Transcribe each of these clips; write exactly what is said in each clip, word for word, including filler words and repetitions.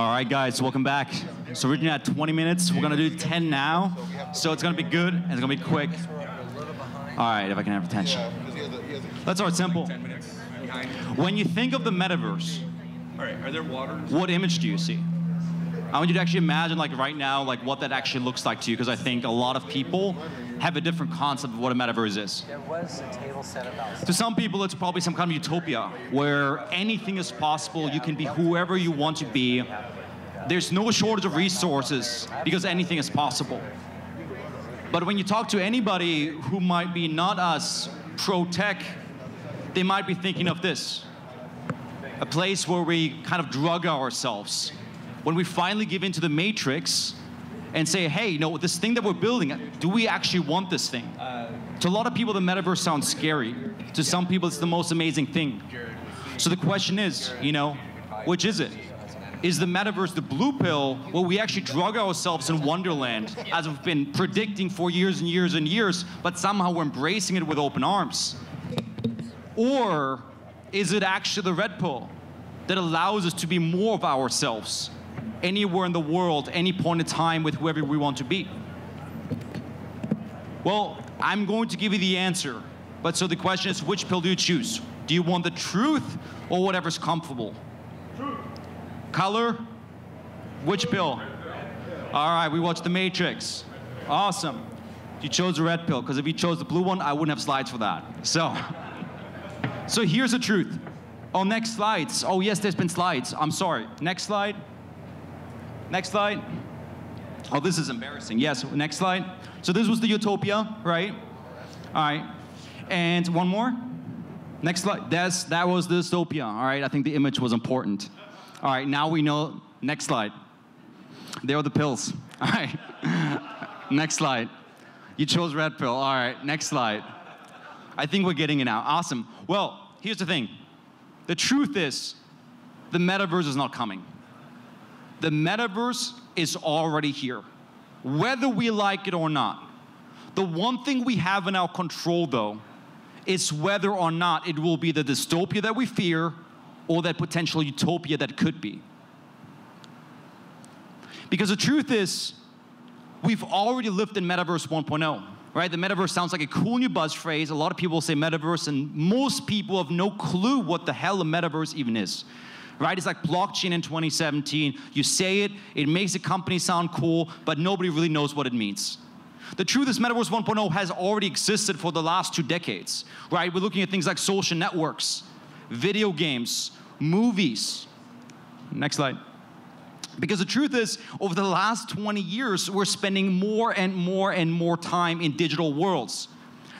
All right, guys, welcome back. So we're doing at twenty minutes. We're going to do ten now. So it's going to be good, and it's going to be quick. All right, if I can have attention. Let's start simple. When you think of the metaverse, what image do you see? I want you to actually imagine, like right now, like what that actually looks like to you, because I think a lot of people have a different concept of what a metaverse is. There was a table set about to some people, it's probably some kind of utopia where anything is possible. You can be whoever you want to be. There's no shortage of resources because anything is possible. But when you talk to anybody who might be not us pro-tech, they might be thinking of this, a place where we kind of drug ourselves. When we finally give into the matrix and say, hey, you know, this thing that we're building, do we actually want this thing? Uh, to a lot of people, the metaverse sounds scary. To some people, it's the most amazing thing. So the question is, you know, which is it? Is the metaverse the blue pill where we actually drug ourselves in Wonderland, as we've been predicting for years and years and years, but somehow we're embracing it with open arms? Or is it actually the red pill that allows us to be more of ourselves, anywhere in the world, any point in time, with whoever we want to be? Well, I'm going to give you the answer. But so the question is, which pill do you choose? Do you want the truth or whatever's comfortable? Truth. Color? Which pill? All right, we watched The Matrix. Awesome. You chose the red pill, because if you chose the blue one, I wouldn't have slides for that. So, so here's the truth. Oh, next slides. Oh, yes, there's been slides. I'm sorry. Next slide. Next slide. Oh, this is embarrassing. Yes, next slide. So this was the utopia, right? All right. And one more. Next slide. That's, that was the dystopia, all right? I think the image was important. All right, now we know. Next slide. There are the pills. All right. Next slide. You chose red pill. All right, next slide. I think we're getting it now. Awesome. Well, here's the thing. The truth is, the metaverse is not coming. The metaverse is already here, whether we like it or not. The one thing we have in our control, though, is whether or not it will be the dystopia that we fear or that potential utopia that could be. Because the truth is, we've already lived in Metaverse one point oh. Right? The metaverse sounds like a cool new buzz phrase. A lot of people say metaverse, and most people have no clue what the hell a metaverse even is. Right? It's like blockchain in twenty seventeen. You say it, it makes a company sound cool, but nobody really knows what it means. The truth is Metaverse one point oh has already existed for the last two decades. Right? We're looking at things like social networks, video games, movies. Next slide. Because the truth is, over the last twenty years, we're spending more and more and more time in digital worlds.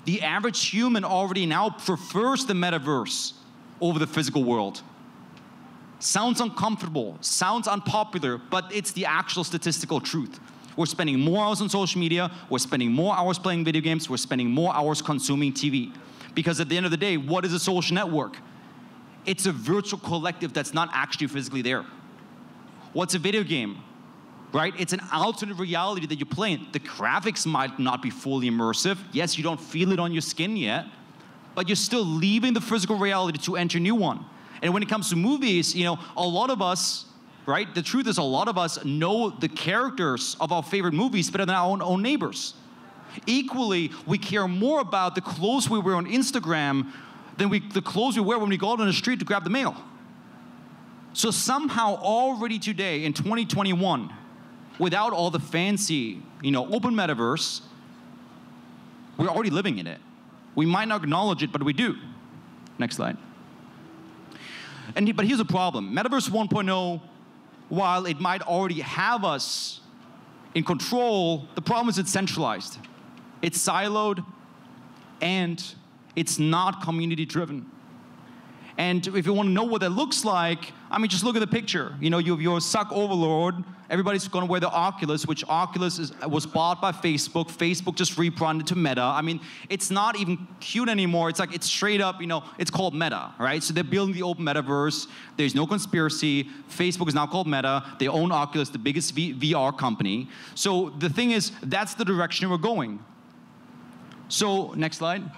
The average human already now prefers the metaverse over the physical world. Sounds uncomfortable, sounds unpopular, but it's the actual statistical truth. We're spending more hours on social media, we're spending more hours playing video games, we're spending more hours consuming T V. Because at the end of the day, what is a social network? It's a virtual collective that's not actually physically there. What's a video game, right? It's an alternate reality that you're playing. The graphics might not be fully immersive. Yes, you don't feel it on your skin yet, but you're still leaving the physical reality to enter a new one. And when it comes to movies, you know, a lot of us, right? The truth is a lot of us know the characters of our favorite movies better than our own, own neighbors. Equally, we care more about the clothes we wear on Instagram than we, the clothes we wear when we go out on the street to grab the mail. So somehow already today in twenty twenty-one, without all the fancy, you know, open metaverse, we're already living in it. We might not acknowledge it, but we do. Next slide. And, but here's the problem. Metaverse one point oh, while it might already have us in control, the problem is it's centralized. It's siloed, and it's not community-driven. And if you want to know what that looks like, I mean, just look at the picture. You know, you have your suck overlord. Everybody's going to wear the Oculus, which Oculus is, was bought by Facebook. Facebook just rebranded to Meta. I mean, it's not even cute anymore. It's like, it's straight up, you know, it's called Meta, right? So they're building the open metaverse. There's no conspiracy. Facebook is now called Meta. They own Oculus, the biggest V R company. So the thing is, that's the direction we're going. So next slide.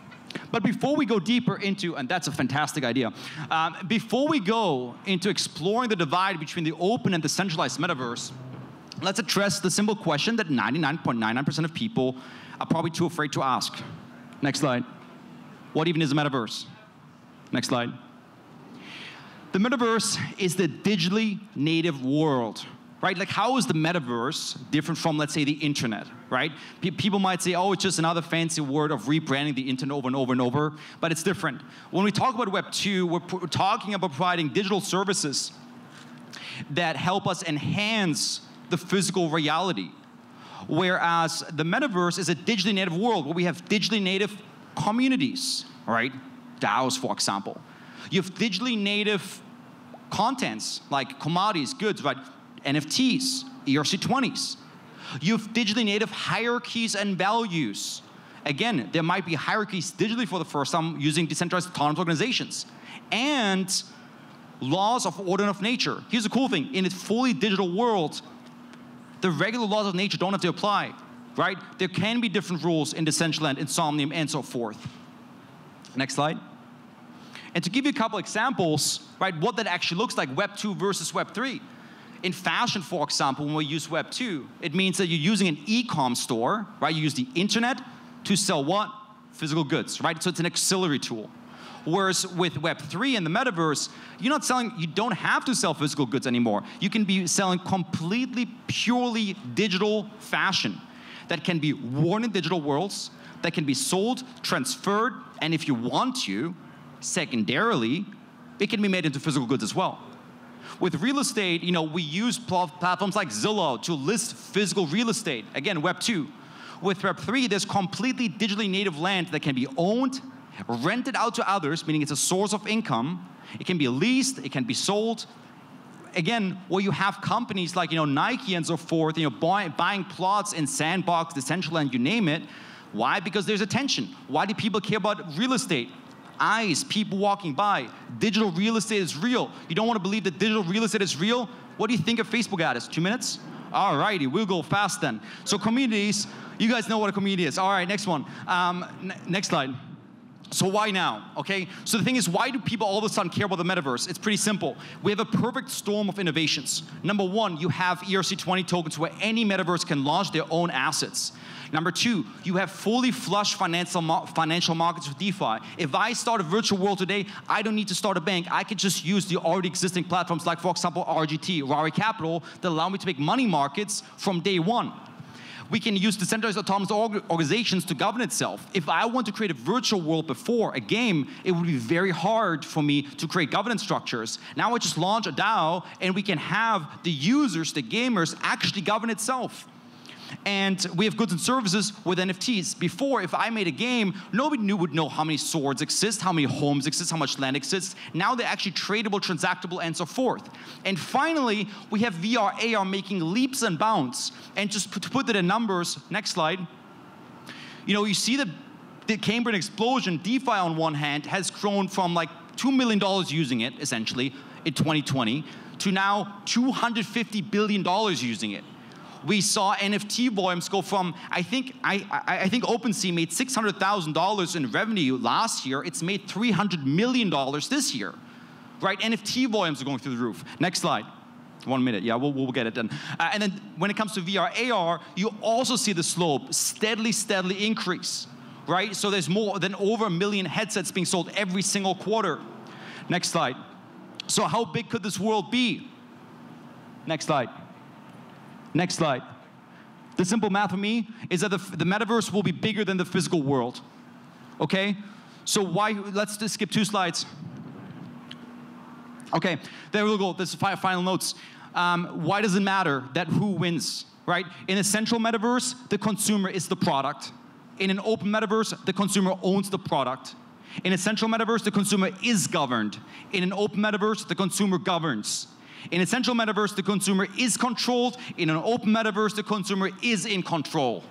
But before we go deeper into, and that's a fantastic idea, um, before we go into exploring the divide between the open and the centralized metaverse, let's address the simple question that ninety-nine point nine nine percent of people are probably too afraid to ask. Next slide. What even is a metaverse? Next slide. The metaverse is the digitally native world, right? Like, how is the metaverse different from, let's say, the internet, right? P people might say, oh, it's just another fancy word of rebranding the internet over and over and over, but it's different. When we talk about Web two, we're, we're talking about providing digital services that help us enhance the physical reality, whereas the metaverse is a digitally native world where we have digitally native communities, right? DAOs, for example. You have digitally native contents like commodities, goods, right? N F Ts, E R C twenties. You have digitally native hierarchies and values. Again, there might be hierarchies digitally for the first time using decentralized autonomous organizations. And laws of order and of nature. Here's the cool thing. In a fully digital world, the regular laws of nature don't have to apply, right? There can be different rules in Decentraland, Insomnium, and so forth. Next slide. And to give you a couple examples, right, what that actually looks like, Web two versus Web three. In fashion, for example, when we use Web two, it means that you're using an e-com store, right? You use the internet to sell what? Physical goods, right? So it's an auxiliary tool. Whereas with Web three and the metaverse, you're not selling, you don't have to sell physical goods anymore. You can be selling completely, purely digital fashion that can be worn in digital worlds, that can be sold, transferred, and if you want to, secondarily, it can be made into physical goods as well. With real estate, you know, we use pl- platforms like Zillow to list physical real estate. Again, Web two. With Web three, there's completely digitally native land that can be owned, rented out to others, meaning it's a source of income. It can be leased, it can be sold. Again, where you have companies like, you know, Nike and so forth, you know, buy, buying plots in Sandbox, Decentraland, you name it. Why? Because there's a tension. Why do people care about real estate? Eyes, people walking by. Digital real estate is real. You don't want to believe that digital real estate is real? What do you think a Facebook ad is? Two minutes? All righty, we'll go fast then. So communities, you guys know what a community is. All right, next one. Um, next slide. So why now, okay? So the thing is, why do people all of a sudden care about the metaverse? It's pretty simple. We have a perfect storm of innovations. Number one, you have E R C twenty tokens where any metaverse can launch their own assets. Number two, you have fully flush financial, financial markets with DeFi. If I start a virtual world today, I don't need to start a bank. I could just use the already existing platforms like, for example, R G T, Rari Capital, that allow me to make money markets from day one. We can use decentralized autonomous organizations to govern itself. If I want to create a virtual world before a game, it would be very hard for me to create governance structures. Now I just launch a DAO, and we can have the users, the gamers, actually govern itself. And we have goods and services with N F Ts. Before, if I made a game, nobody knew would know how many swords exist, how many homes exist, how much land exists. Now they're actually tradable, transactable, and so forth. And finally, we have V R, A R making leaps and bounds. And just to put it in numbers, next slide. You know, you see the, the Cambrian explosion. DeFi on one hand has grown from like two million dollars using it, essentially, in twenty twenty, to now two hundred fifty billion dollars using it. We saw N F T volumes go from, I think, I, I, I think OpenSea made six hundred thousand dollars in revenue last year. It's made three hundred million dollars this year, right? N F T volumes are going through the roof. Next slide. One minute, yeah, we'll, we'll get it done. Uh, and then when it comes to V R, A R, you also see the slope steadily, steadily increase, right? So there's more than over a million headsets being sold every single quarter. Next slide. So how big could this world be? Next slide. Next slide. The simple math for me is that the, the metaverse will be bigger than the physical world, okay? So why, let's just skip two slides. Okay, there we go, this is final notes. Um, why does it matter that who wins, right? In a central metaverse, the consumer is the product. In an open metaverse, the consumer owns the product. In a central metaverse, the consumer is governed. In an open metaverse, the consumer governs. In a central metaverse, the consumer is controlled. In an open metaverse, the consumer is in control.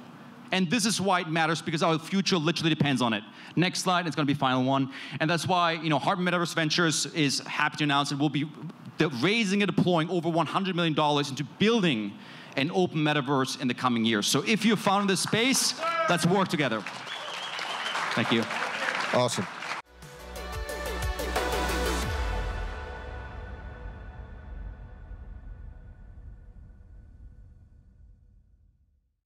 And this is why it matters, because our future literally depends on it. Next slide, it's going to be final one. And that's why, you know, Hartmann Metaverse Ventures is happy to announce that we'll be raising and deploying over one hundred million dollars into building an open metaverse in the coming years. So if you found this space, let's work together. Thank you. Awesome.